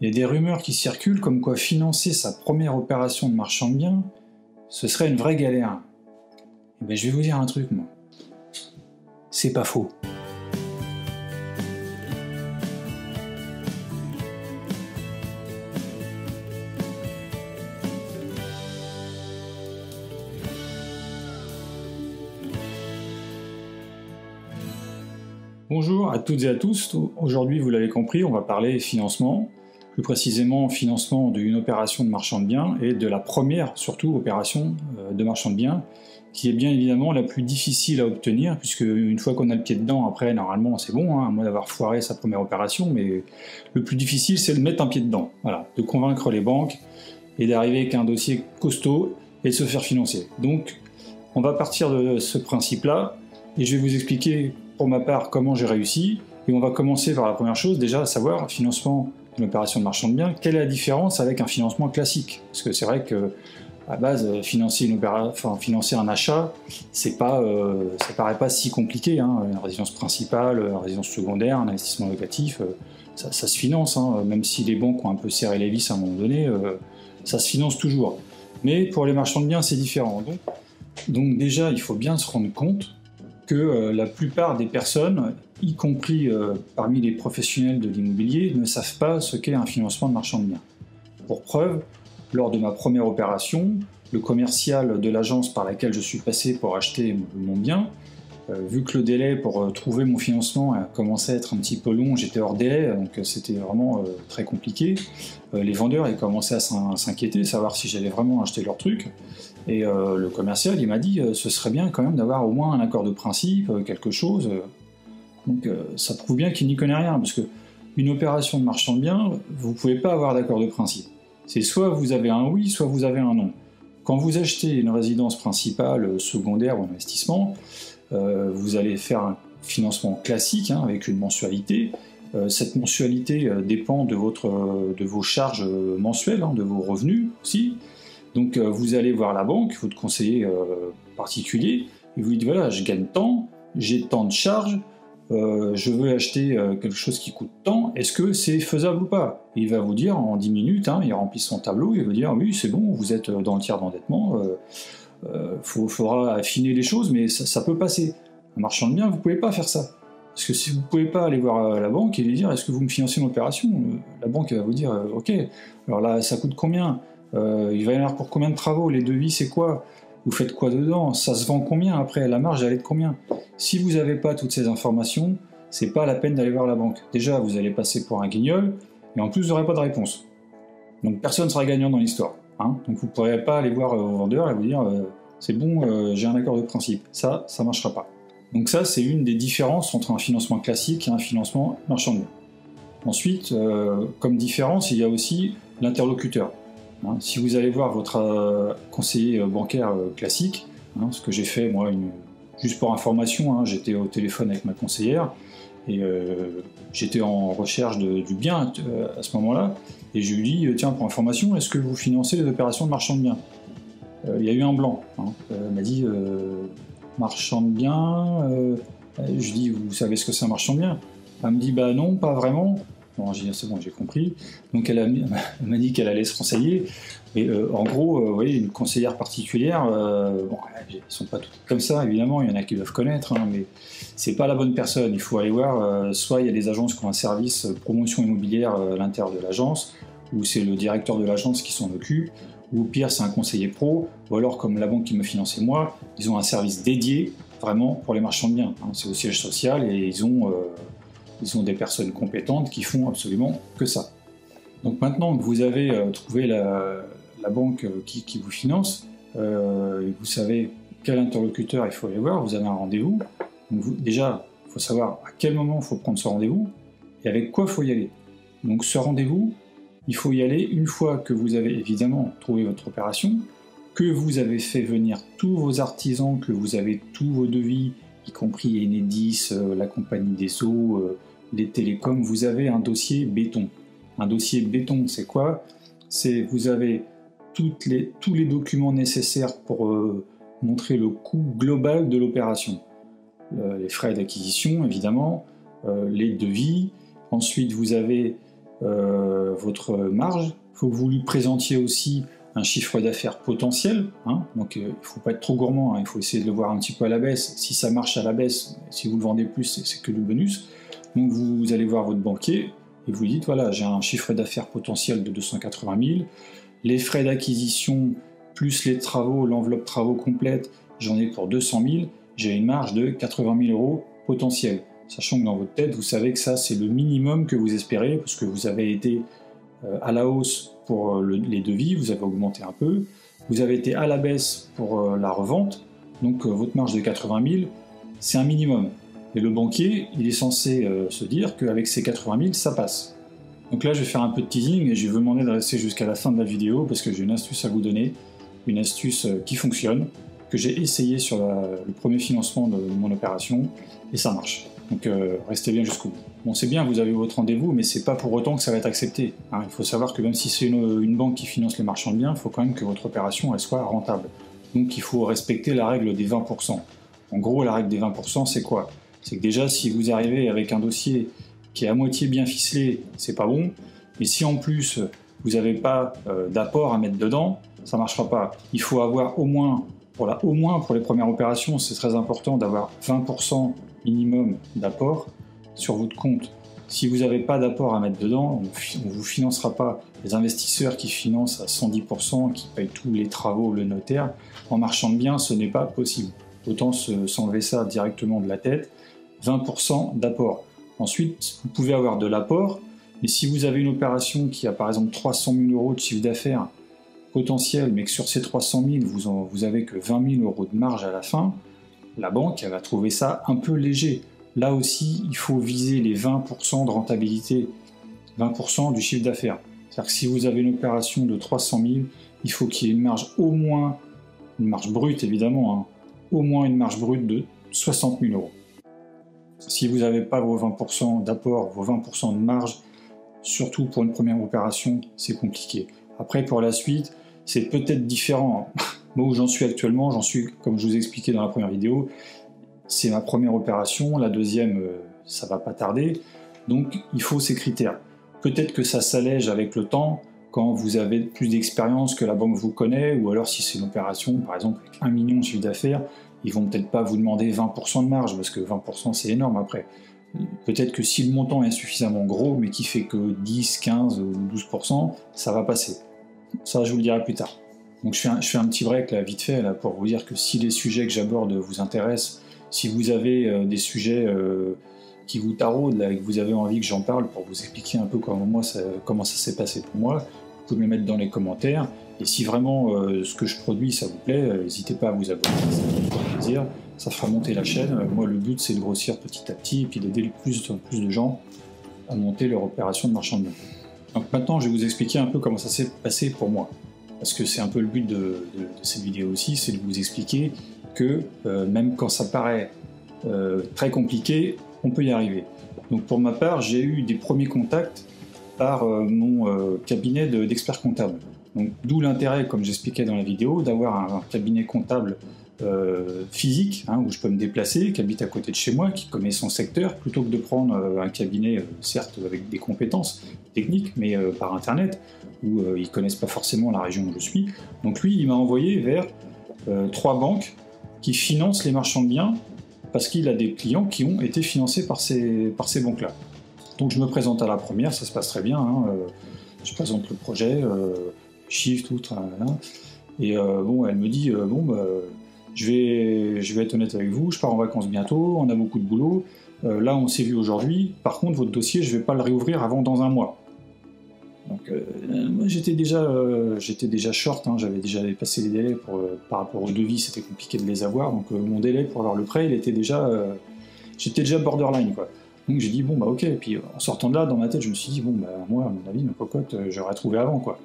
Il y a des rumeurs qui circulent comme quoi financer sa première opération de marchand de biens, ce serait une vraie galère. Eh bien, je vais vous dire un truc, moi. C'est pas faux. Bonjour à toutes et à tous, aujourd'hui vous l'avez compris, on va parler financement, plus précisément financement d'une opération de marchand de biens et de la première surtout opération de marchand de biens qui est bien évidemment la plus difficile à obtenir puisque une fois qu'on a le pied dedans, après normalement c'est bon, hein, à moins d'avoir foiré sa première opération, mais le plus difficile c'est de mettre un pied dedans, voilà, de convaincre les banques et d'arriver avec un dossier costaud et de se faire financer. Donc on va partir de ce principe là et je vais vous expliquer pour ma part comment j'ai réussi, et on va commencer par la première chose, déjà à savoir, financement d'une opération de marchand de biens, quelle est la différence avec un financement classique? Parce que c'est vrai que à base, financer un achat, c'est pas, ça paraît pas si compliqué, hein. Une résidence principale, une résidence secondaire, un investissement locatif, ça se finance, hein. Même si les banques ont un peu serré les vis à un moment donné, ça se finance toujours. Mais pour les marchands de biens, c'est différent. Donc déjà, il faut bien se rendre compte que la plupart des personnes, y compris parmi les professionnels de l'immobilier, ne savent pas ce qu'est un financement de marchand de biens. Pour preuve, lors de ma première opération, le commercial de l'agence par laquelle je suis passé pour acheter mon bien, vu que le délai pour trouver mon financement commençait à être un petit peu long, j'étais hors délai, donc c'était vraiment très compliqué. Les vendeurs ils commençaient à s'inquiéter, savoir si j'allais vraiment acheter leur truc. Et le commercial, il m'a dit ce serait bien quand même d'avoir au moins un accord de principe, quelque chose. Donc ça prouve bien qu'il n'y connaît rien, parce que une opération de marchand de biens, vous ne pouvez pas avoir d'accord de principe. C'est soit vous avez un oui, soit vous avez un non. Quand vous achetez une résidence principale, secondaire ou investissement, vous allez faire un financement classique, hein, avec une mensualité. Cette mensualité dépend de vos charges mensuelles, hein, de vos revenus aussi. Donc vous allez voir la banque, votre conseiller particulier, et vous dites voilà, je gagne tant, j'ai tant de charges, je veux acheter quelque chose qui coûte tant, est-ce que c'est faisable ou pas? Il va vous dire en 10 minutes, hein, il remplit son tableau, il va dire oui c'est bon, vous êtes dans le tiers d'endettement, faudra affiner les choses, mais ça peut passer. Un marchand de biens, vous ne pouvez pas faire ça. Parce que si vous ne pouvez pas aller voir la banque et lui dire est-ce que vous me financez mon opération, la banque va vous dire ok, alors là ça coûte combien? Il va y en avoir pour combien de travaux? Les devis, c'est quoi? Vous faites quoi dedans? Ça se vend combien après? La marge, elle est de combien? Si vous n'avez pas toutes ces informations, c'est pas la peine d'aller voir la banque. Déjà, vous allez passer pour un guignol, et en plus, vous n'aurez pas de réponse. Donc, personne ne sera gagnant dans l'histoire, hein. Donc, vous ne pourrez pas aller voir au vendeur et vous dire « c'est bon, j'ai un accord de principe ». Ça, ça ne marchera pas. Donc ça, c'est une des différences entre un financement classique et un financement marchand de biens. Ensuite, comme différence, il y a aussi l'interlocuteur. Si vous allez voir votre conseiller bancaire classique, hein, ce que j'ai fait moi, juste pour information, hein, j'étais au téléphone avec ma conseillère et j'étais en recherche du bien à ce moment-là et je lui dis tiens pour information, est-ce que vous financez les opérations de marchand de biens? Il y a eu un blanc, hein. Elle m'a dit marchand de biens, je lui dis vous savez ce que c'est un marchand de biens? Elle me dit bah non pas vraiment. Bon, j'ai dit, c'est bon, j'ai compris. Donc elle m'a dit qu'elle allait se renseigner. Et en gros, vous voyez, une conseillère particulière, bon, elles ne sont pas toutes comme ça, évidemment, il y en a qui doivent connaître, hein, mais c'est pas la bonne personne. Il faut aller voir, soit il y a des agences qui ont un service promotion immobilière à l'intérieur de l'agence, ou c'est le directeur de l'agence qui s'en occupe, ou au pire, c'est un conseiller pro, ou alors comme la banque qui me finançait moi, ils ont un service dédié vraiment pour les marchands de biens. Hein, c'est au siège social et ils ont des personnes compétentes qui font absolument que ça. Donc maintenant que vous avez trouvé la banque qui vous finance, vous savez quel interlocuteur il faut aller voir, vous avez un rendez-vous. Déjà, il faut savoir à quel moment il faut prendre ce rendez-vous et avec quoi il faut y aller. Donc ce rendez-vous, il faut y aller une fois que vous avez évidemment trouvé votre opération, que vous avez fait venir tous vos artisans, que vous avez tous vos devis, y compris Enedis, la compagnie des eaux, les télécoms, vous avez un dossier béton. Un dossier béton, c'est quoi? C'est vous avez tous les documents nécessaires pour montrer le coût global de l'opération. Les frais d'acquisition, évidemment, les devis. Ensuite, vous avez votre marge. Il faut que vous lui présentiez aussi un chiffre d'affaires potentiel, hein. Donc il ne faut pas être trop gourmand, hein. Il faut essayer de le voir un petit peu à la baisse. Si ça marche à la baisse, si vous le vendez plus, c'est que du bonus. Donc vous allez voir votre banquier et vous dites, voilà, j'ai un chiffre d'affaires potentiel de 280 000, les frais d'acquisition plus les travaux, l'enveloppe travaux complète, j'en ai pour 200 000, j'ai une marge de 80 000 euros potentielle. Sachant que dans votre tête, vous savez que ça, c'est le minimum que vous espérez, parce que vous avez été à la hausse pour les devis, vous avez augmenté un peu, vous avez été à la baisse pour la revente, donc votre marge de 80 000, c'est un minimum. Et le banquier, il est censé se dire qu'avec ces 80 000, ça passe. Donc là, je vais faire un peu de teasing et je vais vous demander de rester jusqu'à la fin de la vidéo parce que j'ai une astuce à vous donner, une astuce qui fonctionne, que j'ai essayé sur le premier financement de mon opération et ça marche. Donc restez bien jusqu'au bout. Bon, c'est bien, vous avez votre rendez-vous, mais c'est pas pour autant que ça va être accepté, hein. Il faut savoir que même si c'est une banque qui finance les marchands de biens, il faut quand même que votre opération elle soit rentable. Donc il faut respecter la règle des 20%. En gros, la règle des 20%, c'est quoi? C'est que déjà, si vous arrivez avec un dossier qui est à moitié bien ficelé, c'est pas bon. Mais si en plus, vous n'avez pas d'apport à mettre dedans, ça ne marchera pas. Il faut avoir au moins, pour les premières opérations, c'est très important d'avoir 20% minimum d'apport sur votre compte. Si vous n'avez pas d'apport à mettre dedans, on ne vous financera pas. Les investisseurs qui financent à 110%, qui payent tous les travaux, le notaire, en marchand de biens, ce n'est pas possible. Autant s'enlever ça directement de la tête. 20% d'apport. Ensuite, vous pouvez avoir de l'apport, mais si vous avez une opération qui a par exemple 300 000 euros de chiffre d'affaires potentiel, mais que sur ces 300 000, vous avez que 20 000 euros de marge à la fin, la banque, elle va trouver ça un peu léger. Là aussi, il faut viser les 20% de rentabilité, 20% du chiffre d'affaires. C'est-à-dire que si vous avez une opération de 300 000, il faut qu'il y ait une marge au moins, une marge brute évidemment, hein, au moins une marge brute de 60 000 euros. Si vous n'avez pas vos 20% d'apport, vos 20% de marge, surtout pour une première opération, c'est compliqué. Après, pour la suite, c'est peut-être différent. Moi, où j'en suis actuellement, j'en suis, comme je vous expliquais dans la première vidéo, c'est ma première opération, la deuxième, ça va pas tarder. Donc, il faut ces critères. Peut-être que ça s'allège avec le temps, quand vous avez plus d'expérience que la banque vous connaît, ou alors si c'est une opération, par exemple, avec 1 million de chiffre d'affaires, ils vont peut-être pas vous demander 20% de marge, parce que 20% c'est énorme après. Peut-être que si le montant est suffisamment gros, mais qui fait que 10, 15 ou 12%, ça va passer. Ça, je vous le dirai plus tard. Donc je fais un petit break là, vite fait, là, pour vous dire que si les sujets que j'aborde vous intéressent, si vous avez des sujets qui vous taraudent, là, et que vous avez envie que j'en parle pour vous expliquer un peu comment ça s'est passé pour moi, vous pouvez me les mettre dans les commentaires. Et si vraiment ce que je produis, ça vous plaît, n'hésitez pas à vous abonner, ça fait plaisir, ça fera monter la chaîne. Moi, le but, c'est de grossir petit à petit et puis d'aider le plus de gens à monter leur opération de marchand de biens. Donc maintenant, je vais vous expliquer un peu comment ça s'est passé pour moi. Parce que c'est un peu le but de cette vidéo aussi, c'est de vous expliquer que même quand ça paraît très compliqué, on peut y arriver. Donc pour ma part, j'ai eu des premiers contacts par mon cabinet d'experts comptables. Donc d'où l'intérêt, comme j'expliquais dans la vidéo, d'avoir un cabinet comptable physique, hein, où je peux me déplacer, qui habite à côté de chez moi, qui connaît son secteur, plutôt que de prendre un cabinet, certes avec des compétences techniques, mais par internet, où ils ne connaissent pas forcément la région où je suis. Donc lui, il m'a envoyé vers 3 banques qui financent les marchands de biens, parce qu'il a des clients qui ont été financés par ces banques-là. Donc je me présente à la première, ça se passe très bien, hein, je présente le projet, chiffre, tout, et bon, elle me dit, bon, bah, je vais être honnête avec vous, je pars en vacances bientôt, on a beaucoup de boulot, là on s'est vu aujourd'hui, par contre votre dossier, je ne vais pas le réouvrir avant dans un mois. Donc moi j'étais déjà short, hein, j'avais déjà dépassé les délais par rapport aux devis, c'était compliqué de les avoir, donc mon délai pour avoir le prêt, il était déjà, j'étais déjà borderline, quoi. Donc j'ai dit bon bah ok, et puis en sortant de là, dans ma tête je me suis dit bon bah moi à mon avis ma cocotte j'aurais trouvé avant, quoi.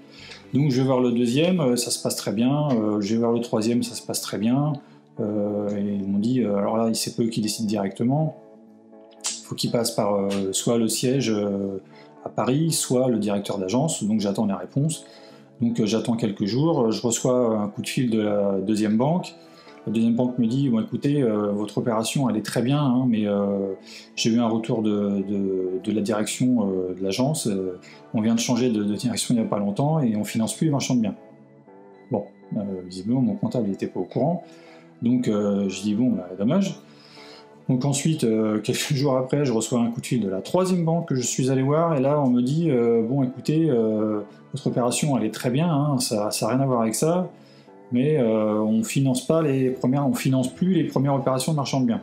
Donc je vais voir le deuxième, ça se passe très bien, je vais voir le troisième, ça se passe très bien, et ils m'ont dit alors là c'est pas eux qui décident directement, il faut qu'ils passent par soit le siège à Paris, soit le directeur d'agence, donc j'attends la réponse. Donc j'attends quelques jours, je reçois un coup de fil de la deuxième banque, La deuxième banque me dit bon, écoutez, votre opération elle est très bien, hein, mais j'ai eu un retour de la direction de l'agence, on vient de changer de direction il n'y a pas longtemps et on ne finance plus les marchands de biens. Bon, visiblement mon comptable n'était pas au courant, donc je dis bon, bah, dommage. Donc ensuite, quelques jours après, je reçois un coup de fil de la troisième banque que je suis allé voir, et là on me dit bon écoutez, votre opération elle est très bien, hein, ça n'a rien à voir avec ça, mais on finance plus les premières opérations de marchand de biens.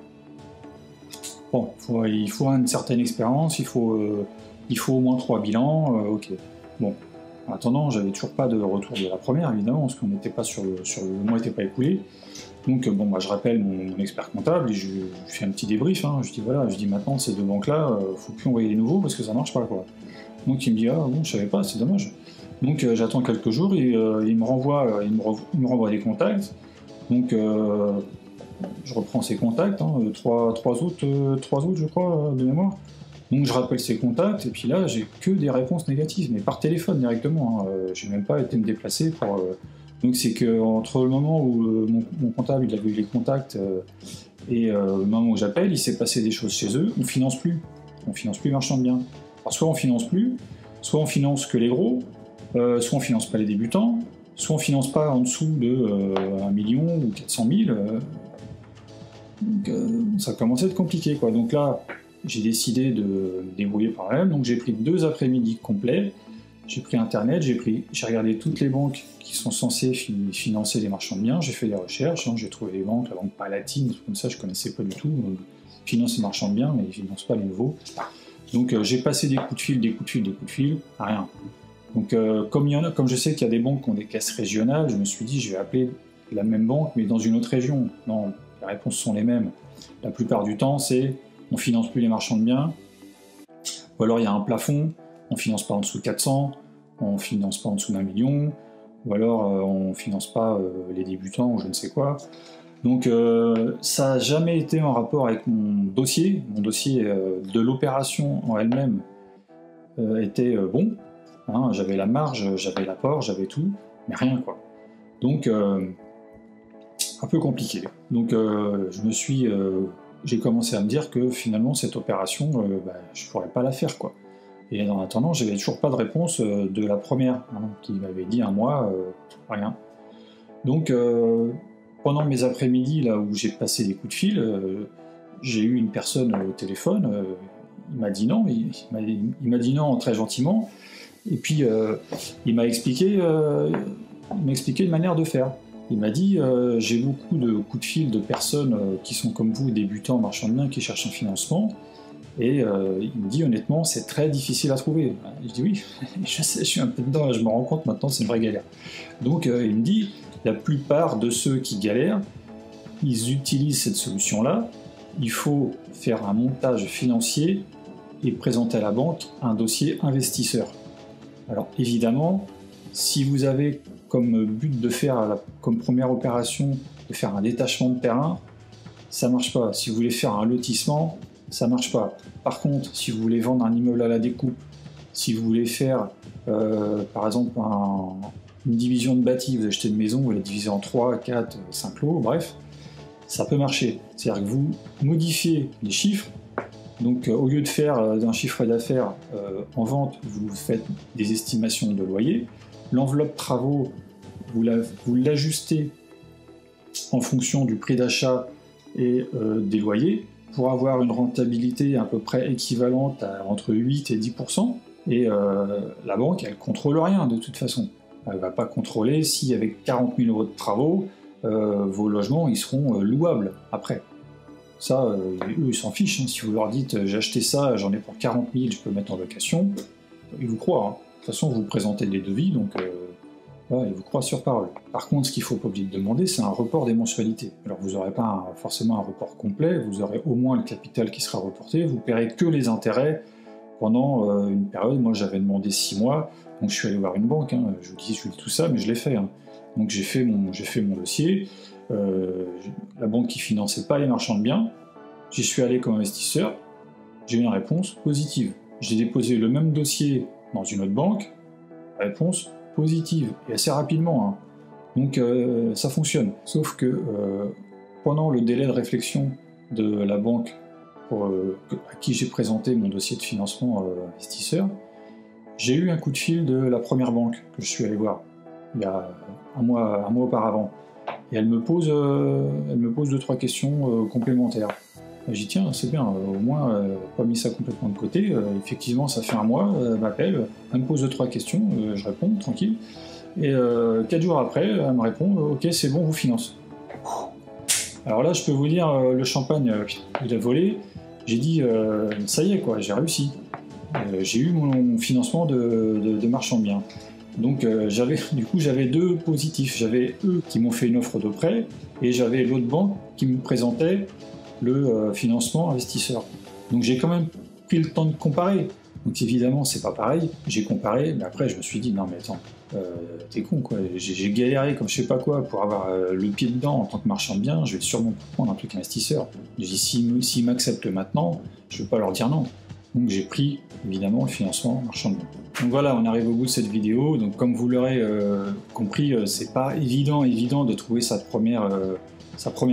Bon, il faut une certaine expérience, il faut au moins 3 bilans, ok. Bon, en attendant, j'avais toujours pas de retour de la première, évidemment, parce qu'on n'était pas sur le mois n'était pas écoulé. Donc bon, bah, je rappelle mon expert comptable et je fais un petit débrief, hein. Je dis voilà, maintenant ces deux banques-là, faut plus envoyer les nouveaux parce que ça marche pas, quoi. Donc il me dit ah bon, je savais pas, c'est dommage. Donc j'attends quelques jours et il me renvoie des contacts. Donc je reprends ces contacts, hein, trois autres je crois de mémoire. Donc je rappelle ces contacts et puis là j'ai que des réponses négatives, mais par téléphone directement. Hein. J'ai même pas été me déplacer pour. Donc c'est que entre le moment où mon comptable il avait eu les contacts et le moment où j'appelle, il s'est passé des choses chez eux. On finance plus marchand de biens. Alors soit on finance plus, soit on finance que les gros. Soit on finance pas les débutants, soit on finance pas en dessous de 1 million ou 400 000. Donc, ça commence à être compliqué, quoi. Donc là, j'ai décidé de me débrouiller par là-même. Donc j'ai pris 2 après-midi complets. J'ai pris Internet, j'ai regardé toutes les banques qui sont censées financer les marchands de biens. J'ai fait des recherches, hein, j'ai trouvé des banques, la banque Palatine, comme ça je connaissais pas du tout. Finance les marchands de biens, mais ils financent pas les nouveaux. Donc j'ai passé des coups de fil, rien. Donc, comme je sais qu'il y a des banques qui ont des caisses régionales, je me suis dit, je vais appeler la même banque, mais dans une autre région. Non, les réponses sont les mêmes. La plupart du temps, c'est on ne finance plus les marchands de biens, ou alors il y a un plafond, on ne finance pas en dessous de 400, on ne finance pas en dessous d'1 million, ou alors on ne finance pas les débutants ou je ne sais quoi. Donc, ça n'a jamais été en rapport avec mon dossier de l'opération en elle-même était bon. Hein, j'avais la marge, j'avais l'apport, j'avais tout, mais rien, quoi. Donc, un peu compliqué. Donc, j'ai commencé à me dire que finalement, cette opération, je ne pourrais pas la faire, quoi. Et en attendant, j'avais toujours pas de réponse de la première, hein, qui m'avait dit un mois, rien. Donc, pendant mes après-midi, là où j'ai passé des coups de fil, j'ai eu une personne au téléphone, il m'a dit non, mais il m'a dit non très gentiment. Et puis, il m'a expliqué une manière de faire. Il m'a dit, j'ai beaucoup de coups de fil de personnes qui sont comme vous, débutants, marchands de biens, qui cherchent un financement. Et il me dit, honnêtement, c'est très difficile à trouver. Je dis oui, je sais, je suis un peu dedans, je me rends compte maintenant, c'est une vraie galère. Donc, il me dit, la plupart de ceux qui galèrent, ils utilisent cette solution-là. Il faut faire un montage financier et présenter à la banque un dossier investisseur. Alors évidemment, si vous avez comme but de faire, comme première opération, de faire un détachement de terrain, ça ne marche pas. Si vous voulez faire un lotissement, ça ne marche pas. Par contre, si vous voulez vendre un immeuble à la découpe, si vous voulez faire, par exemple, une division de bâti, vous achetez une maison, vous la divisez en 3, 4, 5 lots, bref, ça peut marcher. C'est-à-dire que vous modifiez les chiffres. Donc au lieu de faire d'un chiffre d'affaires en vente, vous faites des estimations de loyer. L'enveloppe travaux, vous l'ajustez en fonction du prix d'achat et des loyers pour avoir une rentabilité à peu près équivalente à entre 8 et 10%. Et la banque, elle ne contrôle rien de toute façon. Elle ne va pas contrôler si avec 40 000 euros de travaux, vos logements ils seront louables après. Ça, eux, ils s'en fichent. Hein. Si vous leur dites « j'ai acheté ça, j'en ai pour 40 000, je peux mettre en location », ils vous croient. Hein. De toute façon, vous présentez les devis, donc ils vous croient sur parole. Par contre, ce qu'il ne faut pas oublier de demander, c'est un report des mensualités. Alors, vous n'aurez pas forcément un report complet, vous aurez au moins le capital qui sera reporté, vous ne paierez que les intérêts pendant une période. Moi, j'avais demandé 6 mois, donc je suis allé voir une banque. Hein. Je vous dis, je voulais tout ça, mais je l'ai fait. Hein. Donc, j'ai fait mon dossier. La banque qui finançait pas les marchands de biens, j'y suis allé comme investisseur, j'ai eu une réponse positive. J'ai déposé le même dossier dans une autre banque, réponse positive, et assez rapidement. Hein. Donc ça fonctionne. Sauf que pendant le délai de réflexion de la banque à qui j'ai présenté mon dossier de financement investisseur, j'ai eu un coup de fil de la première banque que je suis allé voir il y a un mois auparavant. Et elle me pose 2-3 questions complémentaires. J'y tiens, c'est bien, au moins, pas mis ça complètement de côté. Effectivement, ça fait un mois, elle m'appelle, elle me pose 2-3 questions, je réponds, tranquille. Et 4 jours après, elle me répond, ok, c'est bon, on vous finance. Alors là, je peux vous dire, le champagne, il a volé. J'ai dit, ça y est, quoi, j'ai réussi. J'ai eu mon financement de marchand de biens. Donc j'avais deux positifs. J'avais eux qui m'ont fait une offre de prêt et j'avais l'autre banque qui me présentait le financement investisseur. Donc j'ai quand même pris le temps de comparer. Donc évidemment, c'est pas pareil. J'ai comparé, mais après je me suis dit, non mais attends, t'es con quoi. J'ai galéré comme je sais pas quoi pour avoir le pied dedans en tant que marchand de biens. Je vais sûrement prendre un truc investisseur. J'ai dit, s'ils m'acceptent maintenant, je vais pas leur dire non. Donc j'ai pris évidemment le financement marchand de biens. Donc voilà, on arrive au bout de cette vidéo. Donc comme vous l'aurez compris, c'est pas évident de trouver sa première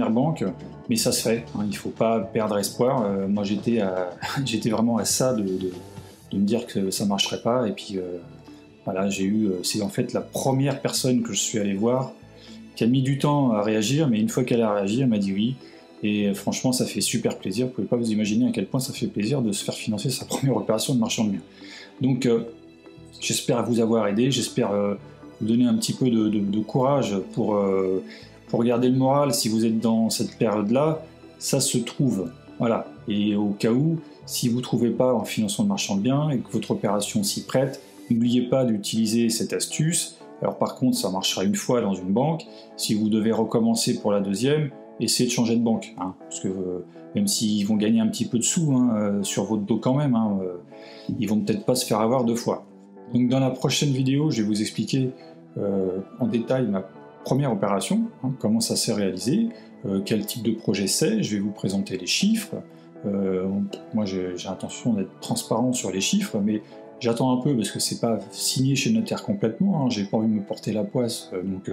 banque, mais ça se fait. Hein, il faut pas perdre espoir. Moi j'étais vraiment à ça de me dire que ça marcherait pas. Et puis voilà, c'est en fait la première personne que je suis allé voir qui a mis du temps à réagir, mais une fois qu'elle a réagi, elle m'a dit oui. Et franchement, ça fait super plaisir. Vous ne pouvez pas vous imaginer à quel point ça fait plaisir de se faire financer sa première opération de marchand de biens. Donc, j'espère vous avoir aidé. J'espère vous donner un petit peu de courage pour garder le moral si vous êtes dans cette période-là. Ça se trouve. Voilà. Et au cas où, si vous ne trouvez pas en finançant le marchand de biens et que votre opération s'y prête, n'oubliez pas d'utiliser cette astuce. Alors par contre, ça marchera une fois dans une banque. Si vous devez recommencer pour la deuxième, essayez de changer de banque, hein, parce que même s'ils vont gagner un petit peu de sous sur votre dos quand même, hein, ils vont peut-être pas se faire avoir 2 fois. Donc dans la prochaine vidéo, je vais vous expliquer en détail ma première opération, hein, comment ça s'est réalisé, quel type de projet c'est, je vais vous présenter les chiffres. Moi j'ai l'intention d'être transparent sur les chiffres, mais j'attends un peu parce que c'est pas signé chez le notaire complètement, hein, j'ai pas envie de me porter la poisse, donc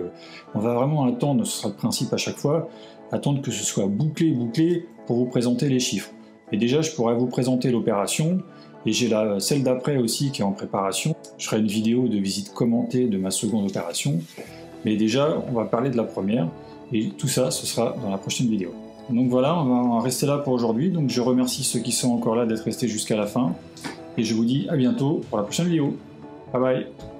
on va vraiment attendre, ce sera le principe à chaque fois, attendre que ce soit bouclé pour vous présenter les chiffres. Et déjà je pourrais vous présenter l'opération, et j'ai celle d'après aussi qui est en préparation, je ferai une vidéo de visite commentée de ma seconde opération, mais déjà on va parler de la première, et tout ça ce sera dans la prochaine vidéo. Donc voilà, on va en rester là pour aujourd'hui, donc je remercie ceux qui sont encore là d'être restés jusqu'à la fin, et je vous dis à bientôt pour la prochaine vidéo. Bye bye.